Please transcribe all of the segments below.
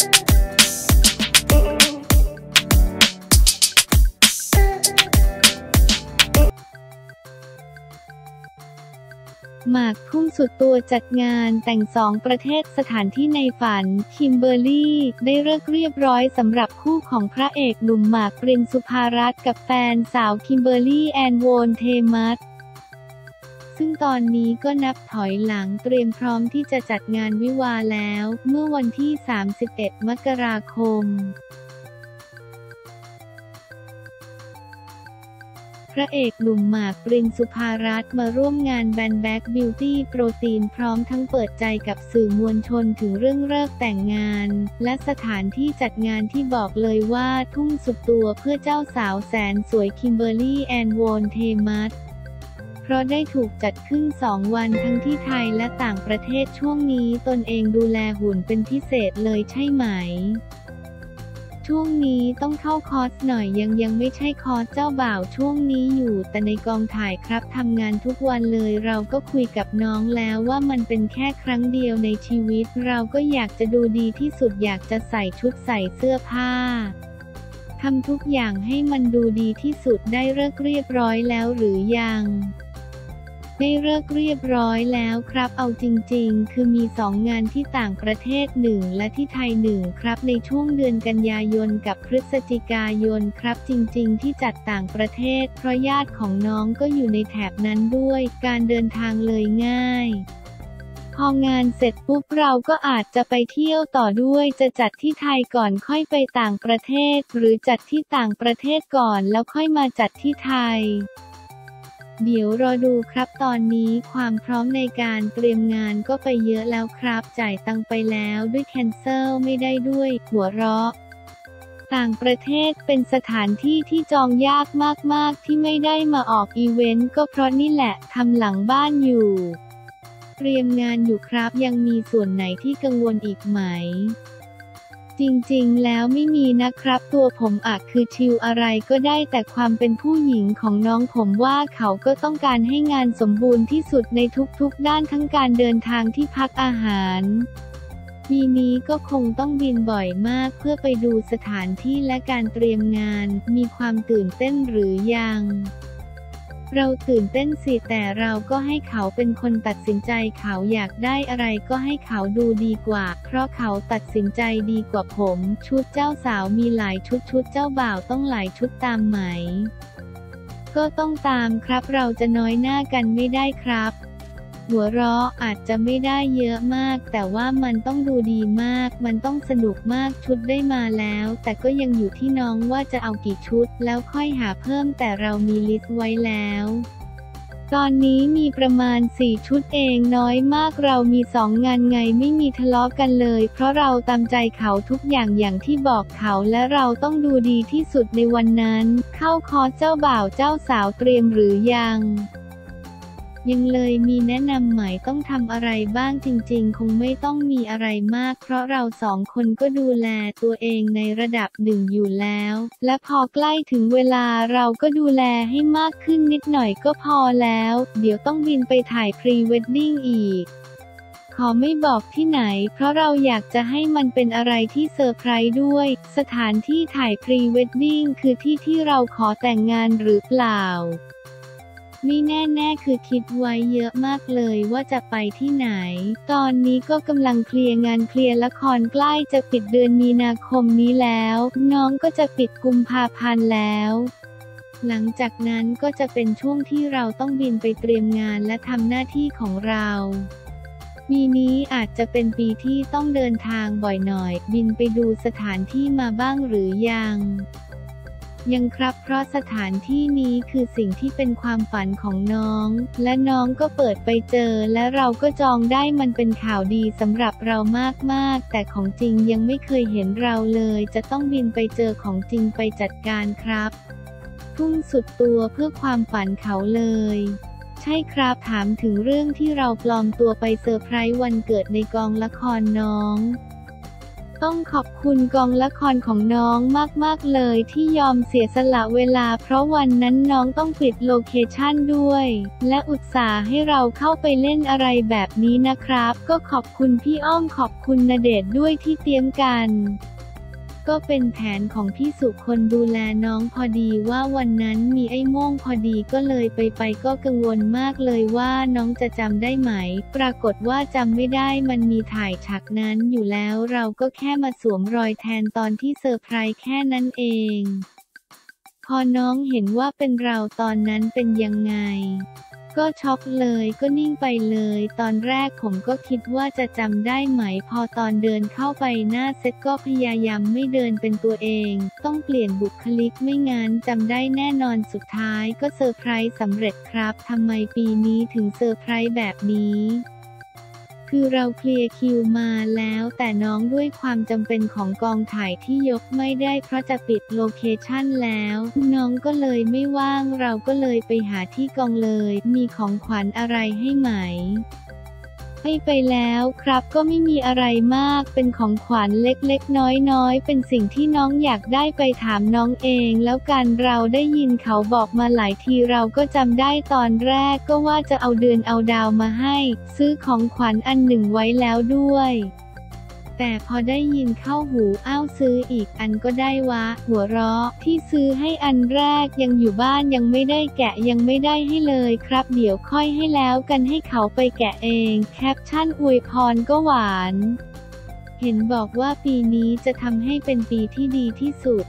หมากพุ่งสุดตัวจัดงานแต่ง2ประเทศสถานที่ในฝันคิมเบอร์รี่ได้เลิกเรียบร้อยสำหรับคู่ของพระเอกหนุ่มหมากปรินสุภารัตน์กับแฟนสาวคิมเบอร์รี่แอนโวนเทมัสซึ่งตอนนี้ก็นับถอยหลังเตรียมพร้อมที่จะจัดงานวิวาห์แล้วเมื่อวันที่31มกราคมพระเอกหนุ่มหมากปรินสุภารัตน์มาร่วมงานแบนแบ็กบิวตี้โปรตีนพร้อมทั้งเปิดใจกับสื่อมวลชนถึงเรื่องเลิกแต่งงานและสถานที่จัดงานที่บอกเลยว่าทุ่มสุดตัวเพื่อเจ้าสาวแสนสวยคิมเบอร์รี่แอนโวนเทมัสเพราะได้ถูกจัดขึ้น2วันทั้งที่ไทยและต่างประเทศช่วงนี้ตนเองดูแลหุ่นเป็นพิเศษเลยใช่ไหมช่วงนี้ต้องเข้าคอร์สหน่อยยังไม่ใช่คอร์สเจ้าบ่าวช่วงนี้อยู่แต่ในกองถ่ายครับทำงานทุกวันเลยเราก็คุยกับน้องแล้วว่ามันเป็นแค่ครั้งเดียวในชีวิตเราก็อยากจะดูดีที่สุดอยากจะใส่ชุดใส่เสื้อผ้าทำทุกอย่างให้มันดูดีที่สุดได้เลิกเรียบร้อยแล้วหรือยังได้เลิกเรียบร้อยแล้วครับเอาจริงๆคือมี2งานที่ต่างประเทศ1และที่ไทย1ครับในช่วงเดือนกันยายนกับพฤศจิกายนครับจริงๆที่จัดต่างประเทศเพราะญาติของน้องก็อยู่ในแถบนั้นด้วยการเดินทางเลยง่ายพองานเสร็จปุ๊บเราก็อาจจะไปเที่ยวต่อด้วยจะจัดที่ไทยก่อนค่อยไปต่างประเทศหรือจัดที่ต่างประเทศก่อนแล้วค่อยมาจัดที่ไทยเดี๋ยวรอดูครับตอนนี้ความพร้อมในการเตรียมงานก็ไปเยอะแล้วครับจ่ายตังไปแล้วด้วยแคนเซิลไม่ได้ด้วยหัวเราะต่างประเทศเป็นสถานที่ที่จองยากมากๆที่ไม่ได้มาออกอีเวนต์ก็เพราะนี่แหละทำหลังบ้านอยู่เตรียมงานอยู่ครับยังมีส่วนไหนที่กังวลอีกไหมจริงๆแล้วไม่มีนะครับตัวผมอักคือชิลอะไรก็ได้แต่ความเป็นผู้หญิงของน้องผมว่าเขาก็ต้องการให้งานสมบูรณ์ที่สุดในทุกๆด้านทั้งการเดินทางที่พักอาหารปีนี้ก็คงต้องบินบ่อยมากเพื่อไปดูสถานที่และการเตรียมงานมีความตื่นเต้นหรือยังเราตื่นเต้นสิแต่เราก็ให้เขาเป็นคนตัดสินใจเขาอยากได้อะไรก็ให้เขาดูดีกว่าเพราะเขาตัดสินใจดีกว่าผมชุดเจ้าสาวมีหลายชุดเจ้าบ่าวต้องหลายชุดตามไหมก็ต้องตามครับเราจะน้อยหน้ากันไม่ได้ครับหัวเราะอาจจะไม่ได้เยอะมากแต่ว่ามันต้องดูดีมากมันต้องสนุกมากชุดได้มาแล้วแต่ก็ยังอยู่ที่น้องว่าจะเอากี่ชุดแล้วค่อยหาเพิ่มแต่เรามีลิสต์ไว้แล้วตอนนี้มีประมาณ4ชุดเองน้อยมากเรามี2งานไงไม่มีทะเลาะกันเลยเพราะเราตามใจเขาทุกอย่างอย่างที่บอกเขาและเราต้องดูดีที่สุดในวันนั้นเข้าคอร์สเจ้าบ่าวเจ้าสาวเตรียมหรือยังเลยมีแนะนำไหมต้องทำอะไรบ้างจริงๆคงไม่ต้องมีอะไรมากเพราะเรา2 คนก็ดูแลตัวเองในระดับ1อยู่แล้วและพอใกล้ถึงเวลาเราก็ดูแลให้มากขึ้นนิดหน่อยก็พอแล้วเดี๋ยวต้องบินไปถ่ายพรีเวดดิ้งอีกขอไม่บอกที่ไหนเพราะเราอยากจะให้มันเป็นอะไรที่เซอร์ไพรส์ด้วยสถานที่ถ่ายพรีเวดดิ้งคือที่เราขอแต่งงานหรือเปล่าไม่แน่ๆคือคิดไว้เยอะมากเลยว่าจะไปที่ไหนตอนนี้ก็กำลังเคลียร์งานเคลียร์ละครใกล้จะปิดเดือนมีนาคมนี้แล้วน้องก็จะปิดกุมภาพันธ์แล้วหลังจากนั้นก็จะเป็นช่วงที่เราต้องบินไปเตรียมงานและทำหน้าที่ของเราปีนี้อาจจะเป็นปีที่ต้องเดินทางบ่อยหน่อยบินไปดูสถานที่มาบ้างหรือยังครับเพราะสถานที่นี้คือสิ่งที่เป็นความฝันของน้องและน้องก็เปิดไปเจอและเราก็จองได้มันเป็นข่าวดีสำหรับเรามากๆแต่ของจริงยังไม่เคยเห็นเราเลยจะต้องบินไปเจอของจริงไปจัดการครับทุ่มสุดตัวเพื่อความฝันเขาเลยใช่ครับถามถึงเรื่องที่เราปลอมตัวไปเซอร์ไพรส์วันเกิดในกองละครน้อง ต้องขอบคุณกองละครของน้องมากๆเลยที่ยอมเสียสละเวลาเพราะวันนั้นน้องต้องปิดโลเคชั่นด้วยและอุตส่าห์ให้เราเข้าไปเล่นอะไรแบบนี้นะครับก็ขอบคุณพี่อ้อมขอบคุณณเดชน์ด้วยที่เตรียมกันก็เป็นแผนของพี่สุคนดูแลน้องพอดีว่าวันนั้นมีไอ้โม่งพอดีก็เลยไปก็กังวลมากเลยว่าน้องจะจำได้ไหมปรากฏว่าจำไม่ได้มันมีถ่ายฉากนั้นอยู่แล้วเราก็แค่มาสวมรอยแทนตอนที่เซอร์ไพรส์แค่นั้นเองพอน้องเห็นว่าเป็นเราตอนนั้นเป็นยังไงก็ช็อกเลยก็นิ่งไปเลยตอนแรกผมก็คิดว่าจะจำได้ไหมพอตอนเดินเข้าไปหน้าเซตก็พยายามไม่เดินเป็นตัวเองต้องเปลี่ยนบุคลิกไม่งั้นจำได้แน่นอนสุดท้ายก็เซอร์ไพรส์สำเร็จครับทำไมปีนี้ถึงเซอร์ไพรส์แบบนี้คือเราเคลียร์คิวมาแล้วแต่น้องด้วยความจำเป็นของกองถ่ายที่ยกไม่ได้เพราะจะปิดโลเคชั่นแล้วน้องก็เลยไม่ว่างเราก็เลยไปหาที่กองเลยมีของขวัญอะไรให้ไหมไปแล้วครับก็ไม่มีอะไรมากเป็นของขวัญเล็กๆน้อยๆเป็นสิ่งที่น้องอยากได้ไปถามน้องเองแล้วกันเราได้ยินเขาบอกมาหลายทีเราก็จำได้ตอนแรกก็ว่าจะเอาเดือนเอาดาวมาให้ซื้อของขวัญอันหนึ่งไว้แล้วด้วยแต่พอได้ยินเข้าหูอ้าวซื้ออีกอันก็ได้วะหัวเราะที่ซื้อให้อันแรกยังอยู่บ้านยังไม่ได้แกะยังไม่ได้ให้เลยครับเดี๋ยวค่อยให้แล้วกันให้เขาไปแกะเองแคปชั่นอวยพรก็หวานเห็นบอกว่าปีนี้จะทำให้เป็นปีที่ดีที่สุด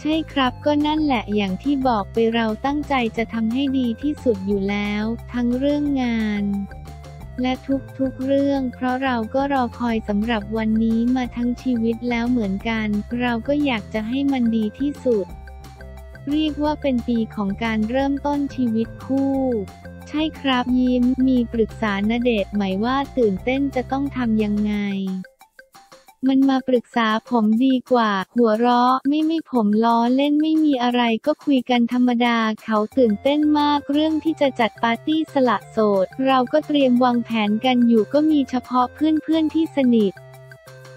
ใช่ครับก็นั่นแหละอย่างที่บอกไปเราตั้งใจจะทำให้ดีที่สุดอยู่แล้วทั้งเรื่องงานและทุกเรื่องเพราะเราก็รอคอยสำหรับวันนี้มาทั้งชีวิตแล้วเหมือนกันเราก็อยากจะให้มันดีที่สุดเรียกว่าเป็นปีของการเริ่มต้นชีวิตคู่ใช่ครับยิ้มมีปรึกษาณเดชน์ไหมว่าตื่นเต้นจะต้องทำยังไงมันมาปรึกษาผมดีกว่าหัวเราะไม่ผมล้อเล่นไม่มีอะไรก็คุยกันธรรมดาเขาตื่นเต้นมากเรื่องที่จะจัดปาร์ตี้สละโสดเราก็เตรียมวางแผนกันอยู่ก็มีเฉพาะเพื่อนที่สนิท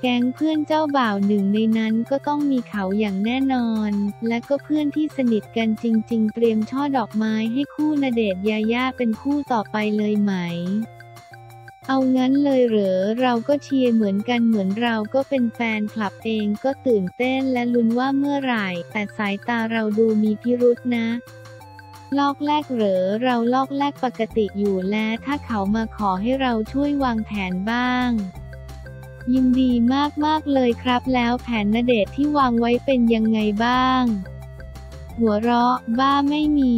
แก๊งเพื่อนเจ้าบ่าวหนึ่งในนั้นก็ต้องมีเขาอย่างแน่นอนและก็เพื่อนที่สนิทกันจริงๆเตรียมช่อดอกไม้ให้คู่ณเดชน์ยาย่าเป็นคู่ต่อไปเลยไหมเอางั้นเลยเหรอเราก็เชียร์เหมือนกันเหมือนเราก็เป็นแฟนคลับเองก็ตื่นเต้นและลุ้นว่าเมื่อไหร่แต่สายตาเราดูมีพิรุธนะลอกแรกเหรอเราลอกแรกปกติอยู่และถ้าเขามาขอให้เราช่วยวางแผนบ้างยินดีมากๆเลยครับแล้วแผนณเดชน์ที่วางไว้เป็นยังไงบ้างหัวเราะบ้าไม่มี